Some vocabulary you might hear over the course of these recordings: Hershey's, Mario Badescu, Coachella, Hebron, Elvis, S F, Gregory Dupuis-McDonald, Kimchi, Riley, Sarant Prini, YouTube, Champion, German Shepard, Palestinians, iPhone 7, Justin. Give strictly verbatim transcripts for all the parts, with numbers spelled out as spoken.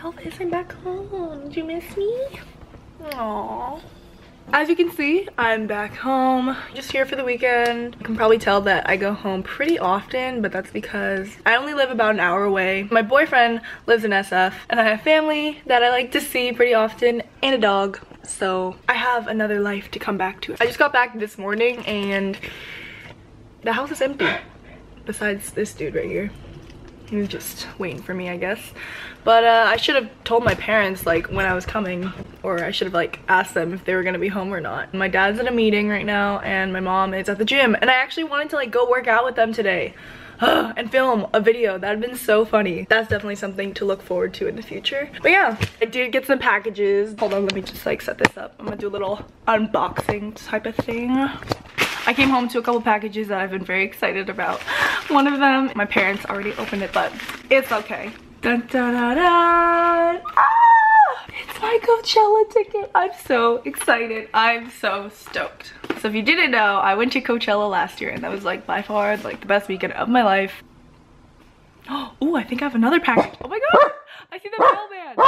Elvis, I'm back home. Did you miss me? Aww. As you can see, I'm back home, just here for the weekend. You can probably tell that I go home pretty often, but that's because I only live about an hour away. My boyfriend lives in S F, and I have family that I like to see pretty often, and a dog. So I have another life to come back to. I just got back this morning, and the house is empty, besides this dude right here. He was just waiting for me, I guess. But uh, I should have told my parents like when I was coming, or I should have like asked them if they were gonna be home or not. My dad's in a meeting right now and my mom is at the gym, and I actually wanted to like go work out with them today and film a video. That had been so funny. That's definitely something to look forward to in the future. But yeah, I did get some packages. Hold on, let me just like set this up. I'm gonna do a little unboxing type of thing. I came home to a couple packages that I've been very excited about. One of them, my parents already opened it, but it's okay. Dun, dun, dun, dun. Ah! It's my Coachella ticket. I'm so excited. I'm so stoked. So if you didn't know, I went to Coachella last year, and that was like by far like the best weekend of my life. Oh, I think I have another package. Oh my god! I see the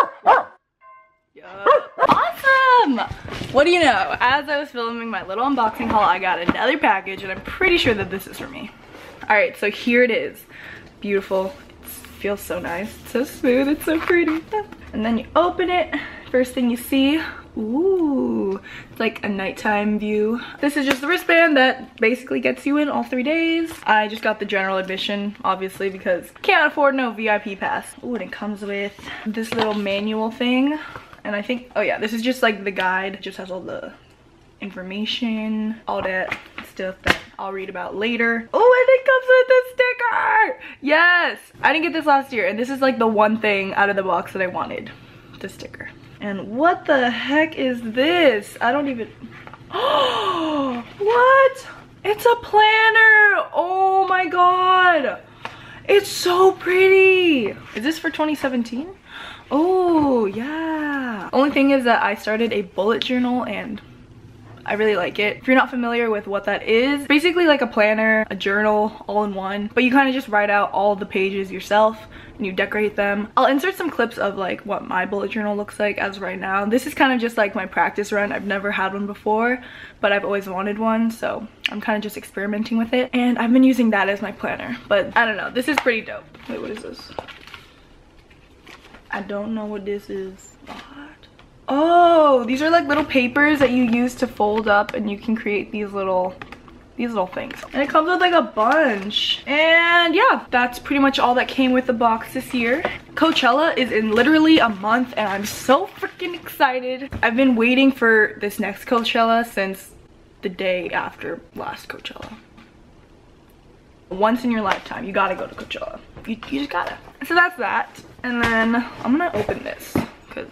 mailman. Yup. Awesome! What do you know? As I was filming my little unboxing haul, I got another package, and I'm pretty sure that this is for me. Alright, so here it is. Beautiful. It feels so nice. It's so smooth. It's so pretty. And then you open it. First thing you see, ooh, it's like a nighttime view. This is just the wristband that basically gets you in all three days. I just got the general admission, obviously, because can't afford no V I P pass. Ooh, and it comes with this little manual thing. And I think, oh yeah, this is just like the guide. It just has all the information, all that stuff that I'll read about later. Oh, and it comes with a sticker! Yes! I didn't get this last year, and this is like the one thing out of the box that I wanted. The sticker. And what the heck is this? I don't even... Oh! What? It's a planner! Oh my god! It's so pretty! Is this for twenty seventeen? Oh, yeah. Only thing is that I started a bullet journal and I really like it. If you're not familiar with what that is, basically like a planner, a journal, all in one. But you kind of just write out all the pages yourself and you decorate them. I'll insert some clips of like what my bullet journal looks like as of right now. This is kind of just like my practice run. I've never had one before, but I've always wanted one. So I'm kind of just experimenting with it. And I've been using that as my planner. But I don't know. This is pretty dope. Wait, what is this? I don't know what this is. Oh, these are like little papers that you use to fold up, and you can create these little these little things. And it comes with like a bunch. And yeah, that's pretty much all that came with the box this year. Coachella is in literally a month, and I'm so freaking excited. I've been waiting for this next Coachella since the day after last Coachella. Once in your lifetime, you gotta go to Coachella. You, you just gotta. So that's that. And then I'm gonna open this because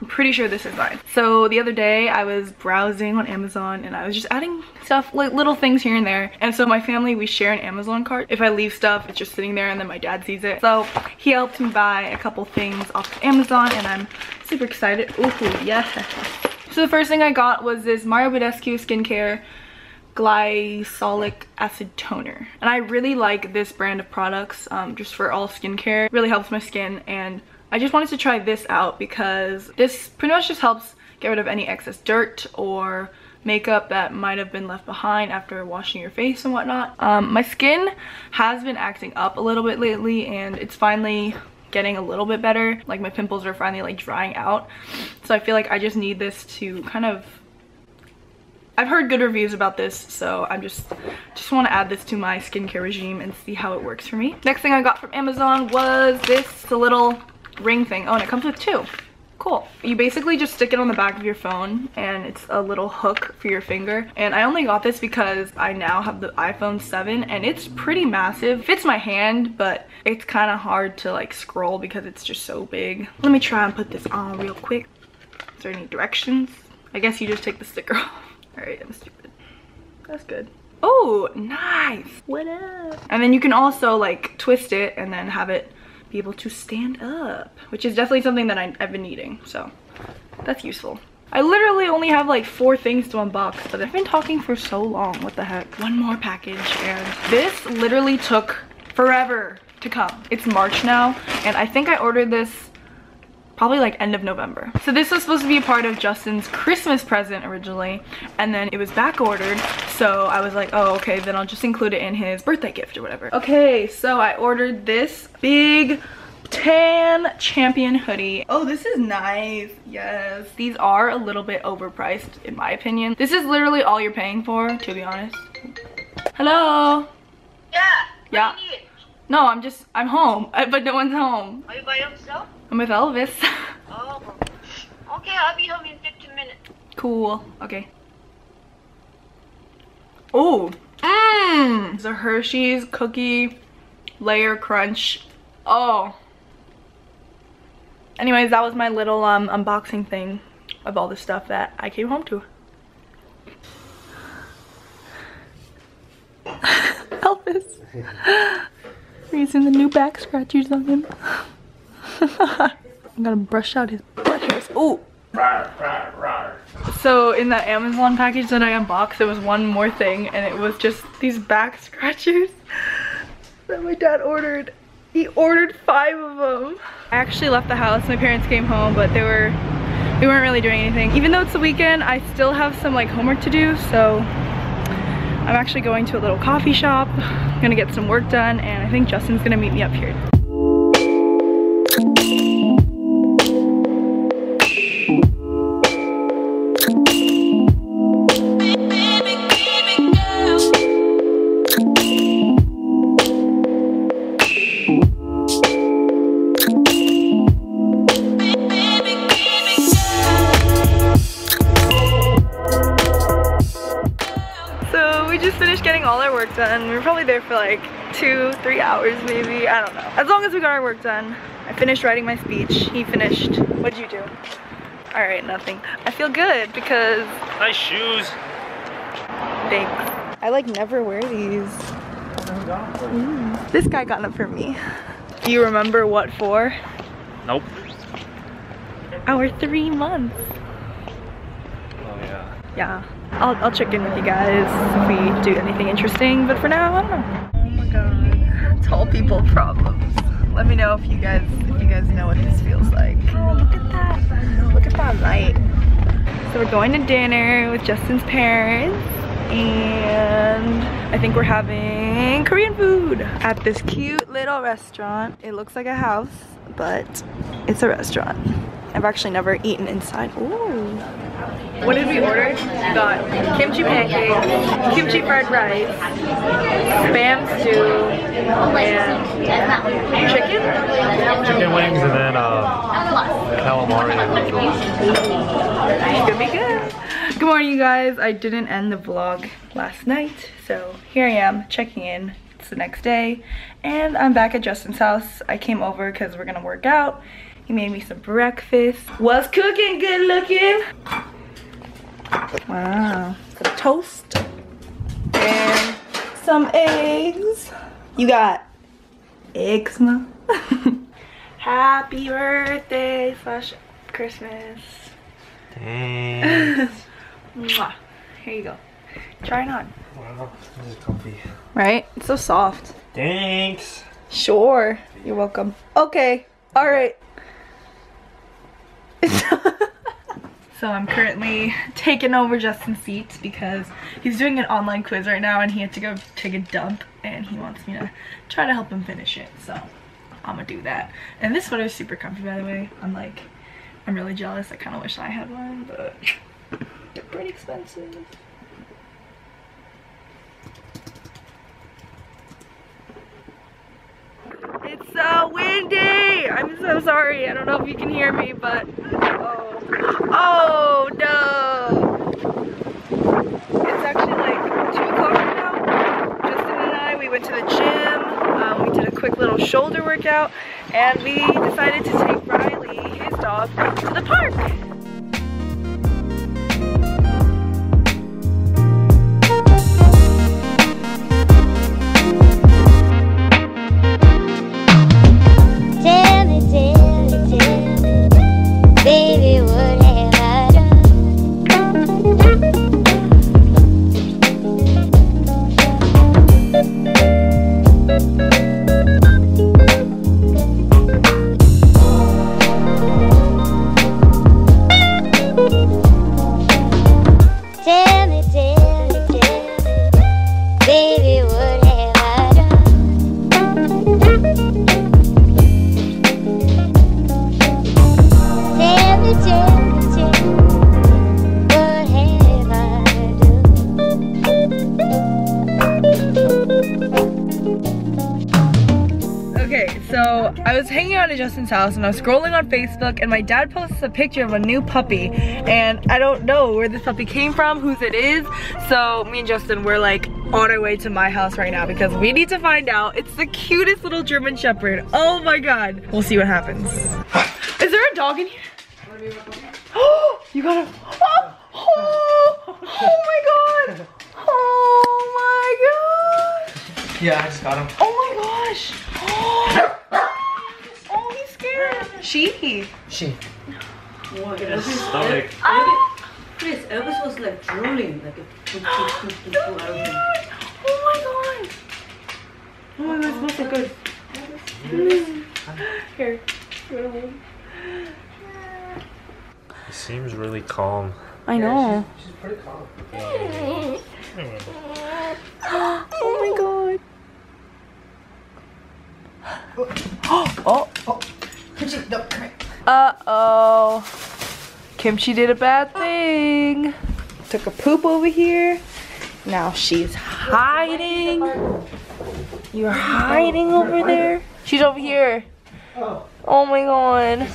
I'm pretty sure this is mine. So the other day I was browsing on Amazon and I was just adding stuff, like little things here and there. And so my family, we share an Amazon cart. If I leave stuff, it's just sitting there and then my dad sees it. So he helped me buy a couple things off of Amazon and I'm super excited. Ooh, yes. So the first thing I got was this Mario Badescu skincare glycolic acid toner, and I really like this brand of products um, just for all skincare. It really helps my skin, and I just wanted to try this out because this pretty much just helps get rid of any excess dirt or makeup that might have been left behind after washing your face and whatnot. Um, my skin has been acting up a little bit lately, and it's finally getting a little bit better. Like my pimples are finally like drying out, so I feel like I just need this to kind of... I've heard good reviews about this, so I'm just just want to add this to my skincare regime and see how it works for me. Next thing I got from Amazon was this the little ring thing. Oh, and it comes with two. Cool. You basically just stick it on the back of your phone, and it's a little hook for your finger. And I only got this because I now have the iPhone seven, and it's pretty massive. It fits my hand, but it's kind of hard to like scroll because it's just so big. Let me try and put this on real quick. Is there any directions? I guess you just take the sticker off. Alright, I'm stupid. That's good. Oh, nice! What up? And then you can also like twist it and then have it be able to stand up, which is definitely something that I, I've been needing, so that's useful. I literally only have like four things to unbox, but I've been talking for so long. What the heck? One more package, and this literally took forever to come. It's March now, and I think I ordered this probably like end of November. So this was supposed to be a part of Justin's Christmas present originally, and then it was back ordered, so I was like, oh, okay, then I'll just include it in his birthday gift or whatever. Okay, so I ordered this big tan Champion hoodie. Oh, this is nice. Yes, these are a little bit overpriced in my opinion. This is literally all you're paying for, to be honest. Hello. Yeah, what yeah do you need? No, i'm just i'm home, but no one's home. Are you by yourself? I'm with Elvis. Oh, okay, I'll be home in fifteen minutes. Cool, okay. Oh, mmm, it's a Hershey's cookie layer crunch. Oh, anyways, that was my little um unboxing thing of all the stuff that I came home to. Elvis. Raising the new back scratchers on him. I'm gonna brush out his butt hairs. Oh. So in that Amazon package that I unboxed, there was one more thing, and it was just these back scratchers that my dad ordered. He ordered five of them. I actually left the house. My parents came home, but they were they weren't really doing anything. Even though it's the weekend, I still have some like homework to do, so I'm actually going to a little coffee shop. I'm gonna get some work done, and I think Justin's gonna meet me up here. Done. We were probably there for like two, three hours maybe. I don't know. As long as we got our work done. I finished writing my speech. He finished. What'd you do? Alright, nothing. I feel good because... Nice shoes. Thanks. I like never wear these. Mm. This guy got them for me. Do you remember what for? Nope. Our three months. Oh yeah. Yeah. I'll, I'll check in with you guys if we do anything interesting, but for now, I don't know. Oh my god. Tall people problems. Let me know if you guys if you guys know what this feels like. Oh, look at that. Look at that light. So we're going to dinner with Justin's parents, and I think we're having Korean food at this cute little restaurant. It looks like a house, but it's a restaurant. I've actually never eaten inside. Ooh. What did we order? We got kimchi pancakes, kimchi fried rice, spam stew, and chicken? Chicken wings, and then uh, calamari. It's gonna be good. Good morning, you guys. I didn't end the vlog last night, so here I am checking in. It's the next day, and I'm back at Justin's house. I came over because we're gonna work out. He made me some breakfast. What's cooking, good looking? Wow. Some toast and some eggs. You got eggs, ma? Happy birthday slash Christmas. Thanks. Mwah. Here you go. Try it on. Wow, this is comfy. Right? It's so soft. Thanks. Sure. You're welcome. Okay. All right. So I'm currently taking over Justin's seat because he's doing an online quiz right now, and he had to go take a dump, and he wants me to try to help him finish it, so I'm gonna do that. And this sweater is super comfy, by the way. I'm like, I'm really jealous. I kind of wish I had one, but they're pretty expensive. It's so windy! I'm so sorry. I don't know if you can hear me, but oh, oh no! It's actually like two o'clock right now. Justin and I, we went to the gym. Um, we did a quick little shoulder workout, and we decided to take Riley, his dog, to the park. down to Justin's house and I was scrolling on Facebook and my dad posts a picture of a new puppy, and I don't know where this puppy came from, whose it is, so me and Justin were like on our way to my house right now because we need to find out. It's the cutest little German Shepherd. Oh my god. We'll see what happens. Is there a dog in here? Oh, you got a... Oh, oh, oh my god. Oh my gosh. Yeah, I just got him. Oh my gosh. Oh, oh he's scared. She? She. What is his stomach? I... Chris, Elvis was like drooling, like a two, two, two, two, two, out of him. Oh my god! Oh my god, it smells so good. Mm. Here, go to home. He seems really calm. I know. Yeah, she's, she's pretty calm. Oh my god! Oh! Oh! Oh! Kimchi, no, come here. Uh oh. Kimchi did a bad thing. Took a poop over here. Now she's hiding. You're hiding over there. She's over here. Oh my god.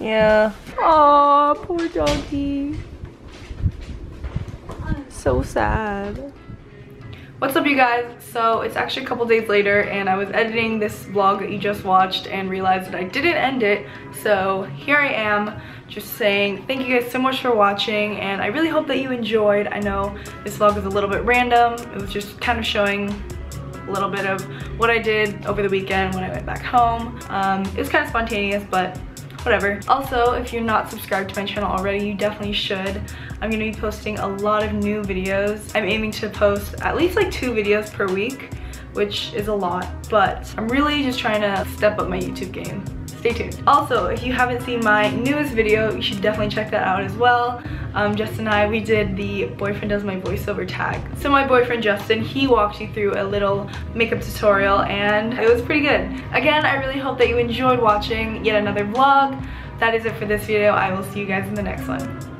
Yeah. Aw, poor doggy. So sad. What's up you guys? So it's actually a couple days later and I was editing this vlog that you just watched and realized that I didn't end it. So here I am, just saying thank you guys so much for watching and I really hope that you enjoyed. I know this vlog is a little bit random. It was just kind of showing a little bit of what I did over the weekend when I went back home. Um, it was kind of spontaneous, but whatever. Also, if you're not subscribed to my channel already, you definitely should. I'm gonna be posting a lot of new videos. I'm aiming to post at least like two videos per week, which is a lot, but I'm really just trying to step up my YouTube game. Stay tuned. Also, if you haven't seen my newest video, you should definitely check that out as well. Um, Justin and I, we did the boyfriend does my voiceover tag. So my boyfriend Justin, he walked you through a little makeup tutorial and it was pretty good. Again, I really hope that you enjoyed watching yet another vlog. That is it for this video. I will see you guys in the next one.